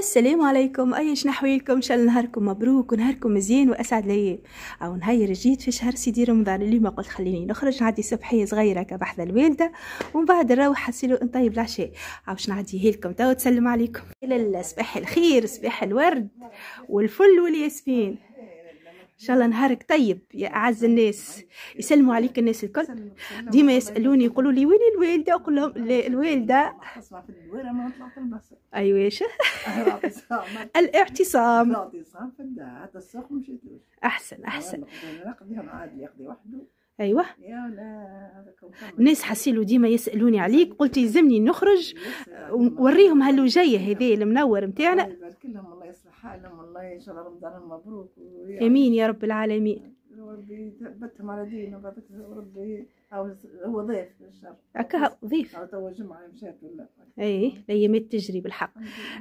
السلام عليكم، اي شنحويلكم؟ ان شاء الله نهاركم مبروك ونهاركم مزيان واسعد ليام. او نهير جيت في شهر سيدي رمضان. اليوم قلت خليني نخرج نعدي صبحيه صغيره كبحذا الوالده، ومن بعد نروح حسيلو نطيب العشاء. او باش نعديه لكم توا تسلم عليكم. صباح الخير، صباح الورد والفل والياسمين. ان شاء الله نهارك طيب يا اعز الناس. يسلموا عليك الناس الكل، ديما يسالوني يقولوا لي وين الوالده، نقول لهم الوالده ايوا ايش الاعتصام في الدار هذا السوق مشيتوش. احسن احسن عادي يقضي وحده. ايوه الناس حسيلو ديما يسالوني عليك، قلت يلزمني نخرج ونوريهم هالوجيه هذه المنور نتاعنا. الله يبارك لهم، الله يصلح حالهم، والله ان شاء الله رمضان مبروك. امين يا رب العالمين. ربي ثبتهم على دين وبارك. ربي هو ضيف الشر هكا ضيف. تو جمعه مشات ولا اي الايامات تجري بالحق.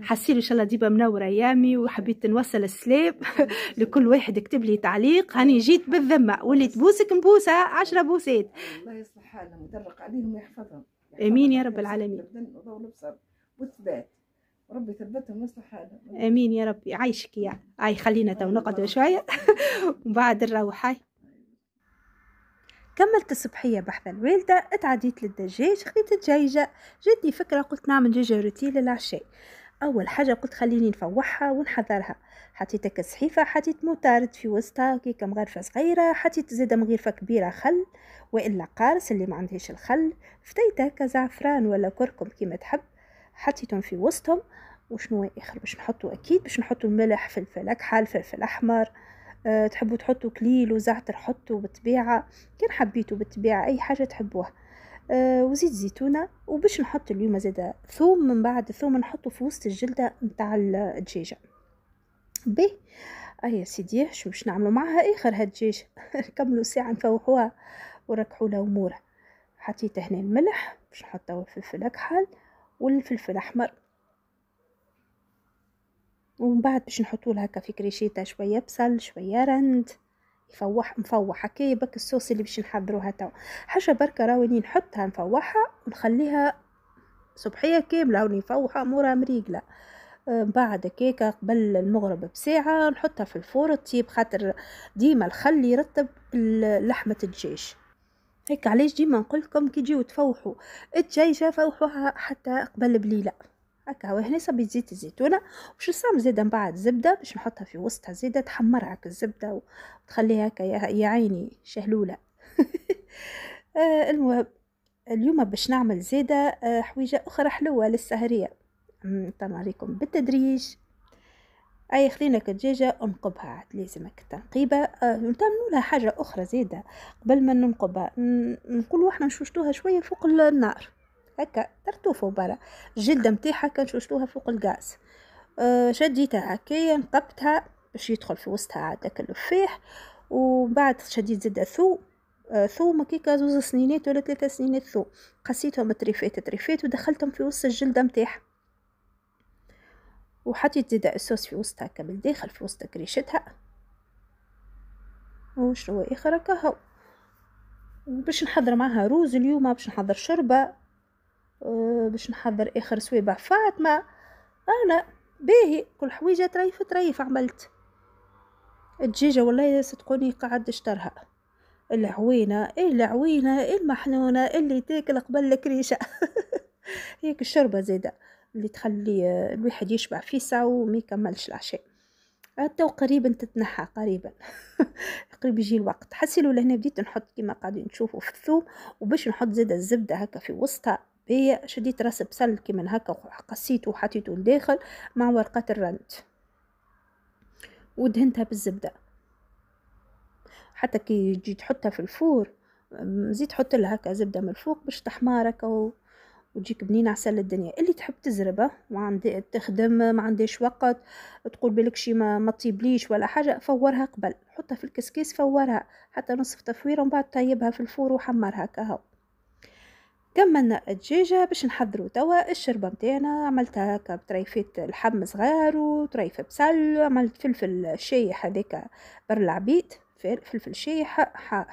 حسيلو ان شاء الله ديما منوره ايامي، وحبيت نوصل السلام لكل واحد كتب لي تعليق. هاني جيت بالذمه واللي تبوسك نبوسها 10 بوسات. الله يصلح حالهم ويدرق عليهم ويحفظهم. امين يا رب العالمين. الضوء والبصر والثبات، ربي ثبتهم ويصلح حالهم. امين يا ربي. عايشك يا اي. خلينا تو نقعدوا شويه ومن بعد نروح. هاي كملت الصبحيه بحذا الوالده، اتعديت للدجاج، خديت الدجاجه. جاتني فكره قلت نعمل دجاجه روتي للعشاء. اول حاجه قلت خليني نفوحها ونحضرها. حطيت هكا صحيفه، حطيت موطارد في وسطها كيكه مغرفه صغيره، حطيت زاده مغرفه كبيره خل والا قارص اللي ما عندهاش الخل، فتيت هكا زعفران ولا كركم كيما تحب، حطيتهم في وسطهم. وشنو اخر باش نحطوا؟ اكيد باش نحطوا الملح، فلفل اكحل، فلفل احمر. تحبوا تحطوا كليل وزعتر حطوا بالطبيعه، كان حبيتوا بالطبيعه اي حاجه تحبوها. وزيت زيتونه. وباش نحط اليوم زاده ثوم، من بعد ثوم نحطه في وسط الجلده نتاع الدجاجه. بي اي سيدي شو باش نعملوا معها اخر هالدجاج؟ نكملوا ساعه نفوحوها ونركحوا لها امورها. حطيت هنا الملح، باش نحطوا الفلفل اكحل والفلفل احمر. ومن بعد باش نحطو لها هكا في كريشيتا شويه بصل شويه رند، يفوح مفوح هكا بك الصوص اللي باش نحضروها توا. حاجه بركه راوني نحطها نفوحها ونخليها صبحيه كامله راني نفوحها مورا مريقله. بعد كيكه قبل المغرب بساعه نحطها في الفرن تطيب، خاطر ديما الخل يرطب لحمه الدجاج. هيك علاش ديما نقول لكم كي تجيو تفوحوا الدجاجه فوحوها حتى قبل بليله هكا. وهنا صبيت زيت الزيتونه وباش نستعمل زاده من بعد زبده باش نحطها في وسطها زاده، تحمرها هكا الزبده وتخليها هكا يا عيني شهلوله. المهم اليوم باش نعمل زاده حويجه اخرى حلوه للسهريه، نطلعلكم بالتدريج. اي خلينا الدجاجه انقبها، عاد لازم هكا تنقيبه. نعملوا لها حاجه اخرى زاده قبل ما ننقبها، نقولوا احنا نشوشتوها شويه فوق النار هكا ترتوفوا برا الجلده نتاعها، كنشوشتوها فوق الغاز. شديتها هكايا نقبتها باش يدخل في وسطها عاد اللفاح. وبعد شديت زاد ثوم، ثوم كيكا زوز سنينات ولا 3 سنينات ثوم، قسيتهم تريفات تريفات ودخلتهم في وسط الجلده نتاعها. وحطيت زاد الصوص في وسطها هكا بالداخل في وسط كريشتها وشنو اخر هكا. وباش نحضر معها روز اليوم، باش نحضر شوربه، باش نحضر اخر سويبه فاطمه انا. باهي كل حويجه تريف تريف عملت الدجاجه. والله صدقوني قعد اشترها العوينه العوينه المحنونه اللي تاكل قبل الكريشه. هيك الشوربه زاده اللي تخلي الواحد يشبع في ساعه وما يكملش العشاء. تو قريبا تتنحى قريبا. قريب يجي الوقت. حسيلو لهنا بديت نحط كيما قاعدين تشوفوا في الثوم، وباش نحط زاده الزبده هكا في وسطها. هي شديت راس بصل كيما هكا قصيته وحطيته لداخل مع ورقه الرند ودهنتها بالزبده. حتى كي تجي تحطها في الفور زيد تحط لها هكا زبده من الفوق باش تحمر هكا وتجيك بنينه عسل الدنيا. اللي تحب تزربه ما عندي تخدم ما عنديش وقت تقول بالك شي ما تطيبليش ولا حاجه، فورها قبل حطها في الكسكيس، فورها حتى نصف تفويره ومن بعد طيبها في الفور وحمرها هكا. هاو كملنا الدجاجه. باش نحضروا توا الشربه نتاعنا، عملتها هكا بطريفات لحم صغار وطريفه بصل، عملت فلفل شايح هذاك بر العبيد فلفل شايح حار،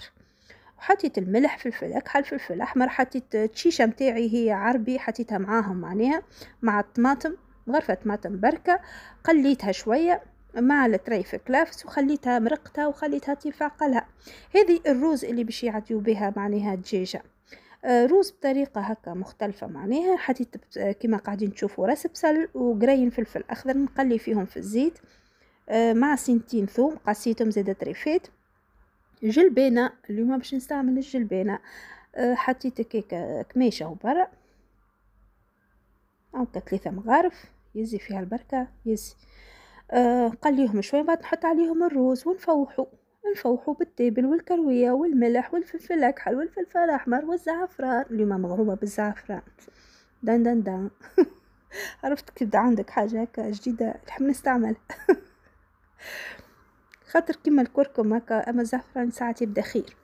وحطيت الملح فلفل اكحل فلفل احمر. حطيت الشيشه نتاعي هي عربي حطيتها معاهم معناها مع الطماطم غرفة ماتم بركة، قليتها شوية مع التري في كلافس وخليتها مرقتها وخليتها تنفعق لها. هذه الروز اللي باش يعطيو بها معناها دجاجة، روز بطريقة هكا مختلفة معناها. حطيت كما قاعدين تشوفوا راس بصل وقرين فلفل أخضر نقلي فيهم في الزيت، مع سنتين ثوم قصيتهم زيادة تريفات، جلبانة اليوم باش نستعمل الجلبانة، حطيت كيكة كميشة وبرا أو ثلاثة مغارف يزي فيها البركة يزي. قليهم شوية بعد نحط عليهم الروز ونفوحو، نفوحو بالتابل والكروية والملح والفلفل الأكحل والفلفل الأحمر والزعفران. اليوم مغروبة بالزعفران دان دان دان عرفت كي بدا عندك حاجة هكا جديدة نحب نستعملها خاطر كيما الكركم هكا، أما الزعفران ساعات يبدا خير.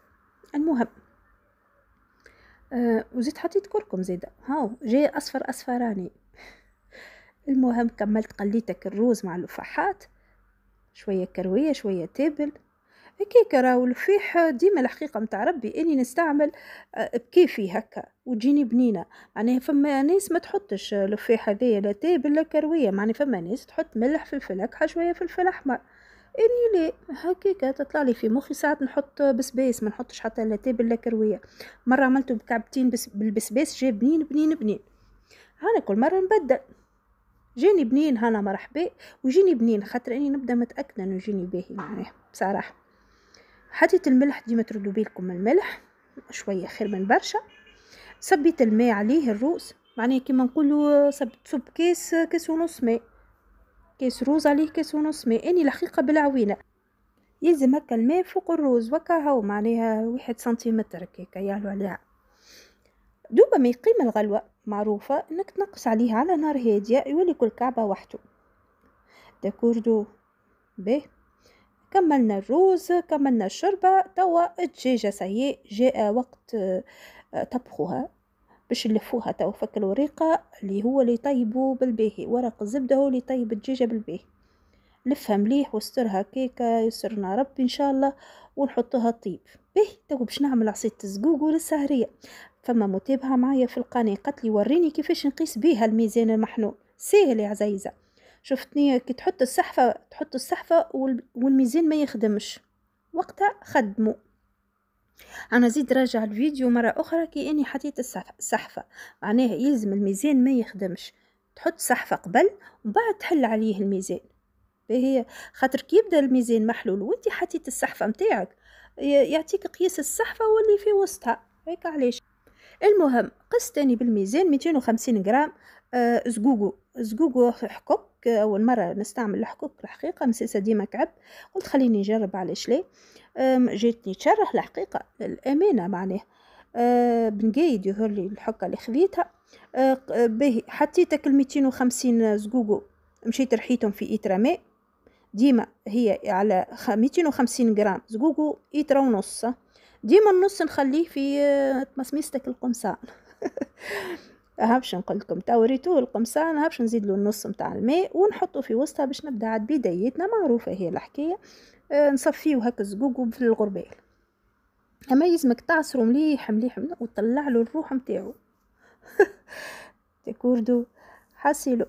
المهم وزيت حطيت كركم زيدا هاو جاي أصفر أصفراني. المهم كملت قليتك الروز مع الفاحات شوية كروية شوية تابل هكاك. راهو الفيح ديما الحقيقه نتاع ربي اني نستعمل بكيفي هكا وتجيني بنينه. معناها فما ناس ما تحطش الفيح هذايا لا تابل لا كرويه، معناها فما ناس تحط ملح فلفل اكحل شويه فلفل احمر، اني لي هكاكا تطلع لي في مخي. ساعات نحط بسباس ما نحطش حتى لا تابل لا كرويه، مره عملته بكعبتين بالبسباس جا بنين بنين بنين. هانا كل مره نبدل جاني بنين، هانا مرحبا ويجيني بنين خاطر اني نبدا متاكده انه يجيني باهي معناها بصراحه. حطيت الملح ديما تردوا بيلكم الملح شويه خير من برشا. صبيت الماء عليه الروز، معناها كيما نقولوا تصب كاس ونص ماء، كاس روز عليه كاس ونص ماء. اني الحقيقه بالعوينه يلزم هكا الماء فوق الروز وكا هو معناها 1 سنتيمتر هكاك يعلو عليها. دوبا ما يقيم الغلوه معروفه انك تنقص عليها على نار هاديه يولي كل كعبه وحده داكوردو به. كملنا الروز كملنا الشوربه، توا الدجاجه ساهي جاء وقت طبخها باش نلفوها. توا فك الوريقه اللي هو اللي يطيبو بالباهي، ورق الزبده هو اللي يطيب الدجاجه بالباهي. لفها مليح واسترها كيكه يسرنا ربي ان شاء الله ونحطها طيب باهي. توا باش نعمل عصيده الزقوقو للسهريه. فما متابعه معايا في القناه قالت لي وريني كيفاش نقيس بيها الميزان المحنون. ساهل يا عزيزه، شفتني كي تحط السحفة والميزان ما يخدمش وقتها خدمو. انا زيد راجع الفيديو مرة اخرى كي اني حطيت السحفة، معناها يلزم الميزان ما يخدمش، تحط سحفة قبل ومن بعد تحل عليه الميزان باهي. خاطر كي يبدا الميزان محلول وانت حطيت السحفة متاعك يعطيك قياس السحفة واللي في وسطها هيك علاش. المهم قست تاني بالميزان 250 غرام زقوقو. زقوقو حكوك، اول مره نستعمل الحكوك الحقيقه مسيسه ديما كعب، قلت خليني نجرب علاش لا. جاتني تشرح الحقيقه الامانه معناه بنقايد يظهر لي الحكه اللي خذيتها باهي. حطيتك 250 زقوقو مشيت رحيتهم في ايترا ماء، ديما هي على 250 غرام زقوقو ايترا ونص، ديما النص نخليه في تمسميستك القمصان هابش نقول لكم توريتوه القمصان هابش نزيد له النص نتاع الماء ونحطه في وسطها باش نبدا عاد بدايتنا معروفه هي الحكايه. نصفيه هكا الزقوقو في الغربال، اما يلزمك تعصرو مليح مليح وتطلع له الروح نتاعو تكوردو حاسيلو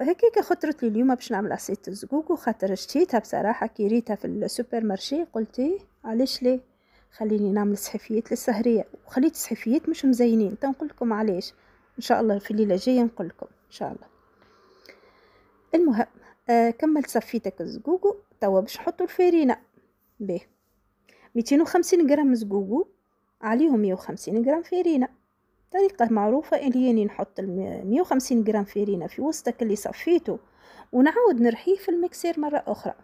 هكاك. خطرت لي اليوم باش نعمل عصيده الزقوقو خاطر شتيتها بصراحه كي ريتها في السوبر مارشي قلت علاش ليه خليني نعمل صحفيات للسهريه. وخليت صحفيات مش مزينين تا نقول لكم علاش ان شاء الله في الليله الجايه نقول لكم ان شاء الله. المهم كملت صفيتك الزقوقو. توا باش نحطوا الفارينه به 250 غرام زقوقو عليهم 150 غرام فارينه. طريقه معروفه اللي نحط 150 غرام فارينه في وسطك اللي صفيته ونعاود نرحيه في المكسير مره اخرى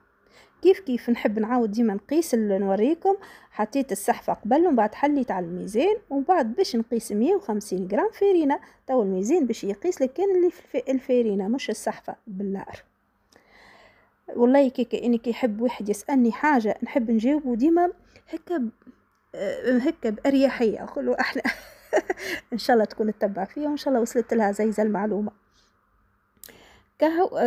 كيف نحب نعاود ديما نقيس اللي نوريكم. حطيت السحفه قبل ومن بعد حليت على الميزان ومن بعد باش نقيس 150 غرام فارينه. تو الميزان باش يقيس لك كان اللي في الفارينه مش السحفه بالنار. والله كي يحب واحد يسالني حاجه نحب نجاوبه ديما هكا باريحيه نقولوا احلى ان شاء الله تكون تتبع فيها وان شاء الله وصلت لها زي المعلومه. كهو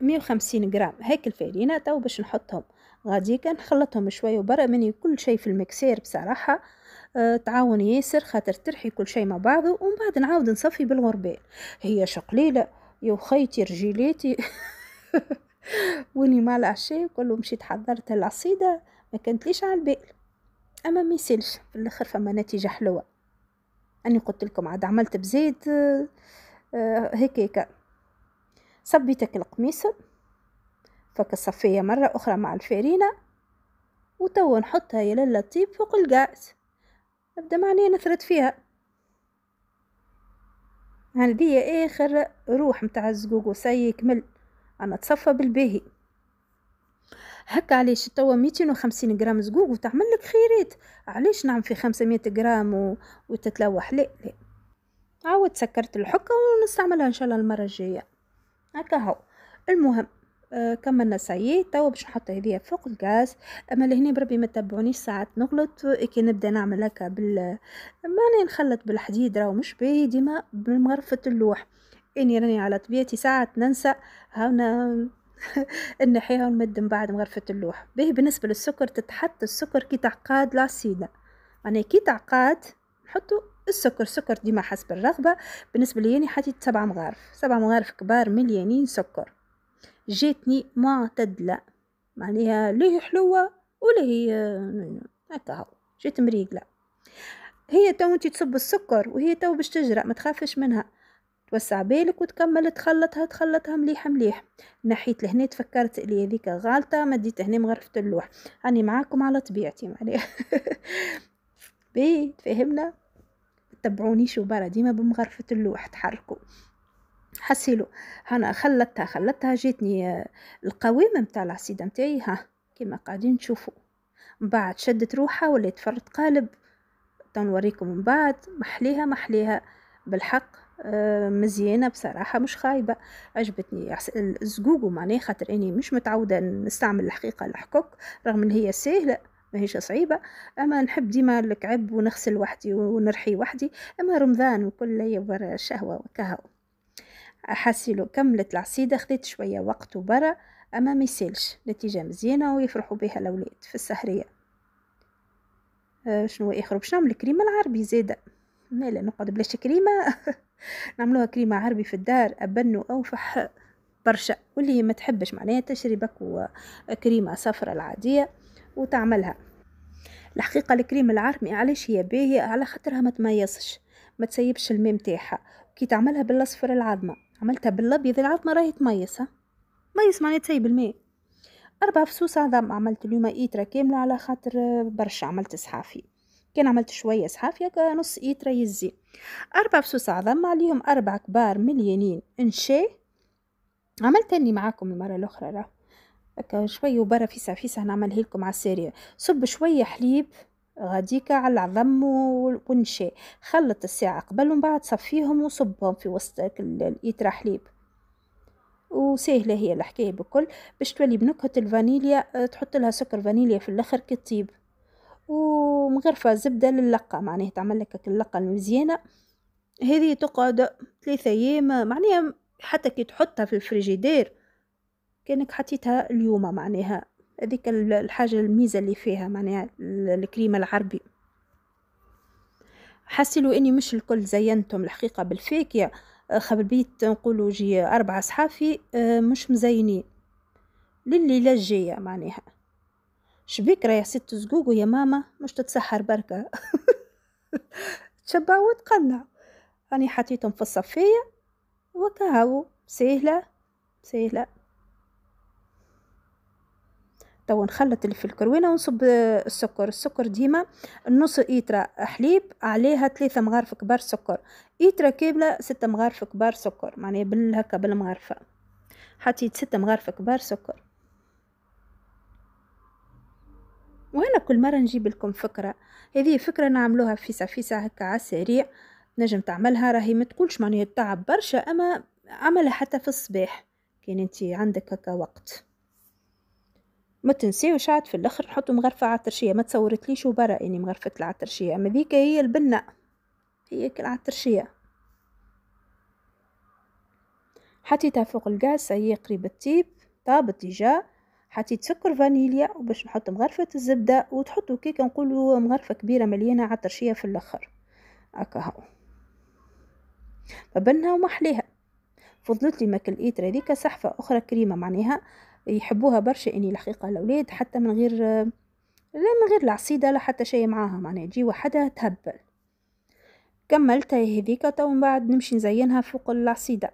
150 غرام هيك الفارينة. تو باش نحطهم غاديكا نخلطهم شوية وبرا مني كل شي في المكسير بصراحة تعاون ياسر خاطر ترحي كل شيء مع بعضه. ومن بعد نعاود نصفي بالغربال، هي شقليله يا خيتي رجيلاتي. وني مع العشاء كله مشيت حضرت العصيده، ما كانت ليش على البال، اما ما يسالش في الاخر فما نتيجه حلوه. اني قلت لكم عاد عملت بزيد هكاك، صبيتك القميص فك الصفيه مره اخرى مع الفارينه، وتوا نحطها يا للطيب فوق الغاز، نبدا معناها نثرت فيها. هذه اخر روح متاع الزقوقو، سي كمل. انا تصفى بالباهي هكا، علاش توا 250 غرام زقوقو تعمل لك خيرات، علاش نعم في 500 غرام وتتلوح؟ لا لا، عاود سكرت الحكه ونستعملها ان شاء الله المره الجايه هكا. هو المهم كملنا سايي، توا باش نحط هذيا فوق الغاز. اما لهنا بربي ما تتبعونيش، ساعات نغلط كي نبدا نعمل هكا معناها نخلط بالحديد، راهو مش باهي ديما بمغرفه اللوح. اني راني على طبيعتي ساعات ننسى، هاونا نحيها ونمد من بعد مغرفه اللوح. باهي بالنسبه للسكر، تتحط السكر كي تعقاد العصيده، يعني كي تعقاد نحطو السكر، سكر ديما حسب الرغبه. بالنسبه لي انا حطيت 7 مغارف، 7 مغارف كبار مليانين سكر، جاتني معتدله معناها ليه حلوه ولا هي هكا، هاو جات مريقله. هي تو انت تصب السكر وهي تو باش تجرى، ما تخافش منها، توسع بالك وتكمل تخلطها تخلطها مليح مليح. نحيت لهنا تفكرت اللي هذيك غالطه، مديت هنا مغرفه اللوح، راني معاكم على طبيعتي معناها. بي تفهمنا، تبعوني شو برا ديما بمغرفه اللوح تحركوا حسيلو. هنا خلطتها خلطتها، جاتني القوام نتاع العصيده نتاعي، ها كيما قاعدين تشوفوا. من بعد شدت روحها ولات فرد قالب، تنوريكم من بعد. محليها محليها بالحق، مزيانه بصراحه، مش خايبه، عجبتني الزقوقو معناه، خاطر اني مش متعوده نستعمل الحقيقه الحكوك، رغم ان هي سهله ماهيش صعيبه، اما نحب ديما الكعب ونغسل وحدي ونرحي وحدي. اما رمضان وكل يبر شهوه وكهو. حاسيلو كملت العصيده، خديت شويه وقت وبرا، اما ما يسالش، نتيجه مزيانه ويفرحوا بها الاولاد في السحريه. شنو اخر باش نعمل؟ كريمه العربي زاده، مالا نقعد بلاش كريمه. نعملوها كريمه عربي في الدار، أبنو اوفح برشا. واللي ما تحبش معناها تشربك وكريمه صفرة العاديه وتعملها. الحقيقه الكريمه العربي علاش هي باهيه؟ على خاطرها ما تميصش، ما تسيبش الماء نتاعها. كي تعملها بالاصفر العظمه، عملتها بالابيض العظمه راهي تميص، ها ميص معناها تسيب الماء. 4 فصوص عظم عملت اليوم، ايترا كامله على خاطر برشا عملت صحافي، كان عملت شويه صحافي هكا نص ايترا يزي. 4 فصوص عظم عليهم 4 كبار مليانين انشاء، عملت اني معاكم المره الاخرى راه هكا شويه وبرا فيسه فيسه، نعملها لكم على السريع. صب شويه حليب غاديكا على العظم والنشاء، خلط الساعه قبل ومن بعد صفيهم وصبهم في وسط الايترا حليب، وسهله هي الحكايه بكل. باش تولي بنكهه الفانيليا، تحط لها سكر فانيليا في الاخر كي تطيب، ومغرفه زبده للقه معناها تعمل لك اللقه المزيانه. هذه تقعد 3 ايام معناها، حتى كي تحطها في الفريجيدير كانك حطيتها اليوم معناها. هذيك الحاجه الميزه اللي فيها معناها الكريمه العربي. حسيلوا اني مش الكل زينتهم الحقيقه بالفاكهه، خبيت نقولوا جي 4 صحافي مش مزينين لليله الجايه معناها. شبيك راهي ست زقوقو يا ماما، مش تتسحر بركه. تشبع وتقنع. راني حطيتهم في الصفيه وكهو، سهله سهله. توا نخلط في الكروينه ونصب السكر، السكر ديما نص ايترا حليب عليها 3 مغارف كبار سكر، ايترا كامله 6 مغارف كبار سكر معناها بالهكا بالمغرفه. حطيت 6 مغارف كبار سكر. وهنا كل مره نجيب لكم فكره، هذه فكره نعملوها فيسا فيسا هكا على السريع، نجم تعملها راهي ما تقولش معناها تعب برشا، اما عملها حتى في الصباح كان انت عندك هكا وقت. ما تنساوش عاد في الاخر نحطوا مغرفه عطرشيه، ما تصورتليش وبرا اني مغرفه العطرشيه، اما ذيك هي البنه هي كالعطرشيه. حطيتها فوق الغاز هي قريب الطيب، طابت ديجا. حطيت سكر فانيليا وباش نحط مغرفه الزبده، وتحطوا كيكه نقولوا مغرفه كبيره مليانه عطرشيه في الاخر هكا. هاو فبنها ومحليها. فضلت لي ماكليتر هذيك صحفه اخرى كريمه، معناها يحبوها برشا اني الحقيقه الاولاد، حتى من غير العصيده لا حتى شيء معاها، معناها تجي وحدها تهبل. كملتها هذيك تو من بعد نمشي نزينها فوق العصيده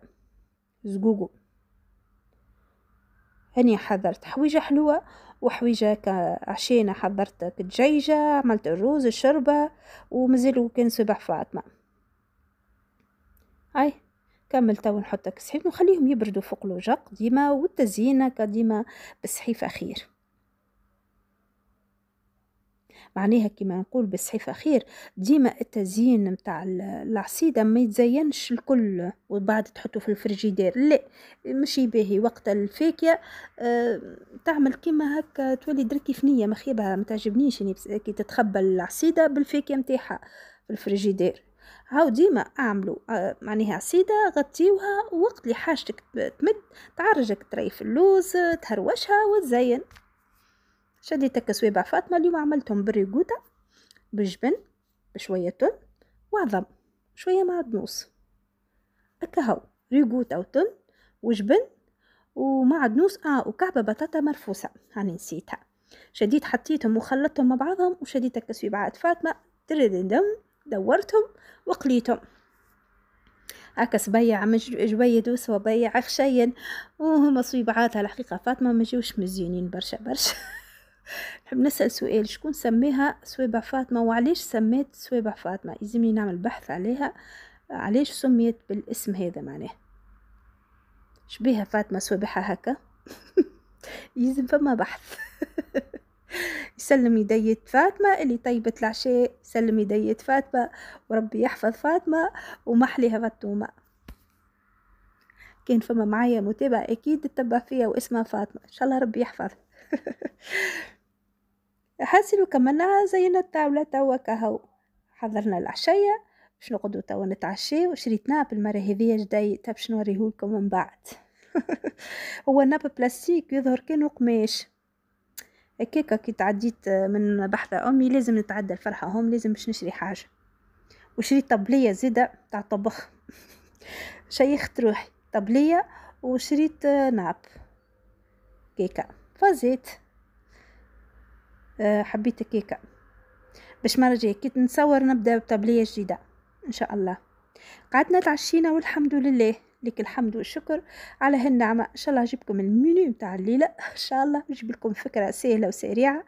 زقوقو. هني حضرت حويجه حلوه وحويجه كعشينا، حضرت كدجيجه، عملت الروز الشربه ومازالوا كان صباح فاطمه. هاي كملت ونحط كسحيف ونخليهم يبردوا فوق لوجق ديما، والتزيينه كديما بالسحيف اخير، معناها كيما نقول بالسحيف اخير ديما التزيين نتاع العصيده ما يتزينش الكل وبعد تحطه في الفريجيدير، لا ماشي باهي. وقت الفاكهه تعمل كيما هكا تولي دركي فنيه مخيبه، ما تعجبنيش اني كي تتخبى العصيده بالفاكهه نتاعها في الفريجيدير. هاو ديما اعملوا معناها عصيده غطيوها، وقت اللي حاجتك تمد تعرجك تريف اللوز تهروشها وتزين. شديتك صوابع فاطمه اليوم عملتهم بالريقوطه بالجبن بشويه تن وعظم شويه معدنوس هكا. هاو ريقوطه وتن وجبن ومعدنوس وكعبه بطاطا مرفوسه هاني نسيتها. شديت حطيتهم وخلطتهم مع بعضهم، وشديتك صوابعات فاطمه ترددم دورتهم وقليتهم هكا صبيع جويد وصبيع عخشين، وهما صوابعاتها الحقيقه فاطمه ما جاوش مزيونين برشا برشا. نحب نسأل سؤال، شكون سميها صوابع فاطمة وعلاش سميت صوابع فاطمة؟ يلزمني نعمل بحث عليها، علاش سميت بالاسم هذا، معناه شبيها فاطمة صوابعها هكا. يلزم فما بحث. يسلم يدية فاطمة اللي طيبت العشاء، يسلم يدية فاطمة وربي يحفظ فاطمة ومحليها فطومة. كان فما معايا متابعة أكيد تتبع فيها واسمها فاطمة، إن شاء الله ربي يحفظها. حاسلو كملنا زينا الطاولة توا كهو، حضرنا العشية باش نقعدو توا نتعشاو. شريت ناب المرة هذيا جديد باش نوريهولكم من بعد. هو ناب بلاستيك يظهر كانو قماش هكاكا. كي تعديت من بحثة أمي لازم نتعدى الفرحة، هم لازم باش نشري حاجة. وشريت طبلية زيادة تاع طبخ. شيخت روحي طبلية وشريت ناب كيكة فازيت. حبيت الكيكه باش ما رجع كي نصور نبدا بطبليه جديده ان شاء الله. قعدنا تعشينا والحمد لله، لك الحمد والشكر على هالنعمه. ان شاء الله نجيبكم المنيو نتاع الليله، ان شاء الله نجيب لكم فكره سهله وسريعه.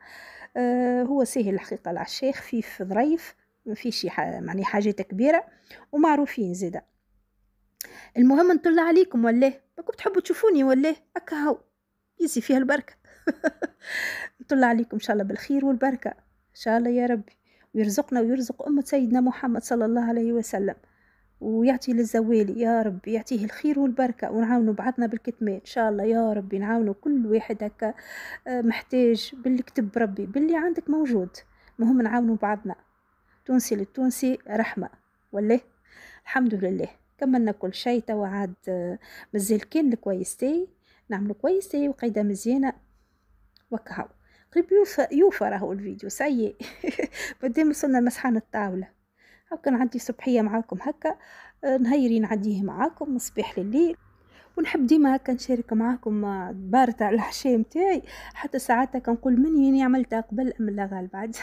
هو سهل الحقيقه العشاء، خفيف ظريف، ما فيش يعني حاجات كبيره ومعروفين زاده. المهم نطلع عليكم ولا راكم تحبوا تشوفوني ولا هكا؟ هو يزي فيها البركه. نطلع عليكم ان شاء الله بالخير والبركه ان شاء الله يا ربي، ويرزقنا ويرزق امه سيدنا محمد صلى الله عليه وسلم، ويعطي للزوالي يا ربي يعطيه الخير والبركه، ونعاونوا بعضنا بالكتمان ان شاء الله يا ربي. نعاونوا كل واحد هكا محتاج باللي كتب ربي، باللي عندك موجود، المهم نعاونوا بعضنا. تونسي للتونسي رحمه ولا. الحمد لله كملنا كل شيء توا، عاد مازال كان كويس تي نعملوا كويس تي وقايده مزيانه وكهو. قريب يوفى راهو الفيديو سيء. مادام وصلنا لمسحان الطاوله هاكا نعدي صبحيه معاكم هكا، نهيري نعديه معاكم من الصباح لليل، ونحب ديما هكا نشارك معاكم دبار تاع العشاء نتاعي. حتى ساعات كنقول مني عملتها قبل ام لا غالب، بعد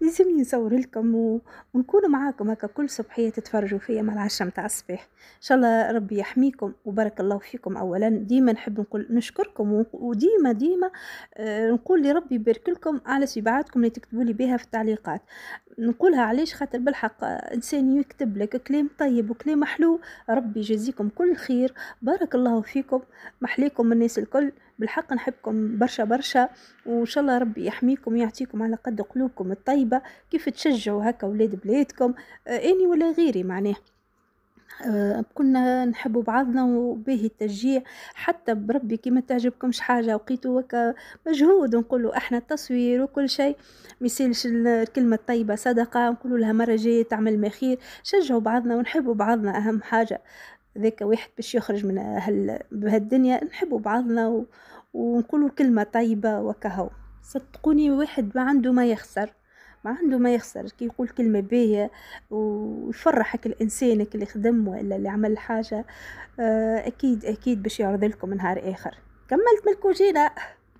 لازمني نصور لكم ونكون معاكم هكا كل صبحيه تتفرجوا فيا مع العشاء نتاع الصباح. ان شاء الله ربي يحميكم وبارك الله فيكم. اولا ديما نحب نقول نشكركم، وديما ديما نقول لربي يبارك لكم على صباعاتكم اللي تكتبوا لي بها في التعليقات. نقولها علاش؟ خاطر بالحق انسان يكتب لك كلام طيب وكلام حلو، ربي يجزيكم كل خير، بارك الله فيكم، محليكم الناس الكل. بالحق نحبكم برشا برشا، وان شاء الله ربي يحميكم ويعطيكم على قد قلوبكم الطيبه. كيف تشجعوا هكا ولاد بلادكم اني ولا غيري، معناه كنا نحبوا بعضنا وباهي التشجيع. حتى بربي كيما تعجبكمش حاجه وقيتوا هكا مجهود، ونقولوا احنا التصوير وكل شيء ما يسالش الكلمه الطيبه صدقه، نقولوا لها مره جايه تعمل ما خير. شجعوا بعضنا ونحبوا بعضنا، اهم حاجه ذاك واحد باش يخرج من بهالدنيا. نحبوا بعضنا ونقولوا كلمة طيبة وكهو. صدقوني واحد ما عنده ما يخسر كي يقول كلمة باهية ويفرحك الإنسانك اللي خدم ولا اللي عمل حاجة، أكيد باش يعرضلكم نهار آخر. كملت من الكوجينة،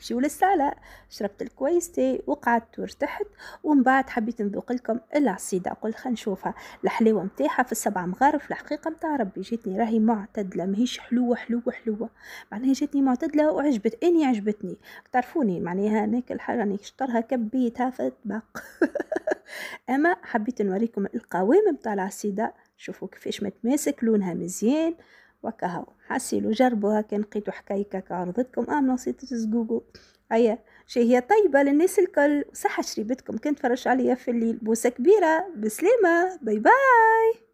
مشيو للصالة، شربت الكويس تاي وقعدت وارتحت، ومن بعد حبيت نذوق لكم العصيدة. قلت خلينا نشوفها الحلاوة متاعها في السبع مغارف. الحقيقة متاع ربي جاتني راهي معتدلة، ماهيش حلوة، معناها جاتني معتدلة وعجبت اني عجبتني. تعرفوني معناها ناكل حاجة راني شطرها كبيتها فتبق اما حبيت نوريكم القوام متاع العصيدة، شوفوا كيفاش متماسك، لونها مزيان وكهو. حسيلو جربوها، كان لقيتو حكايكا عرضتكم اعملوا عصيدة الزقوقو. هيا شي هي طيبة للناس الكل، وصحة شريبتكم. كنت فرش عليا في الليل، بوسة كبيرة، بسلامة، باي باي.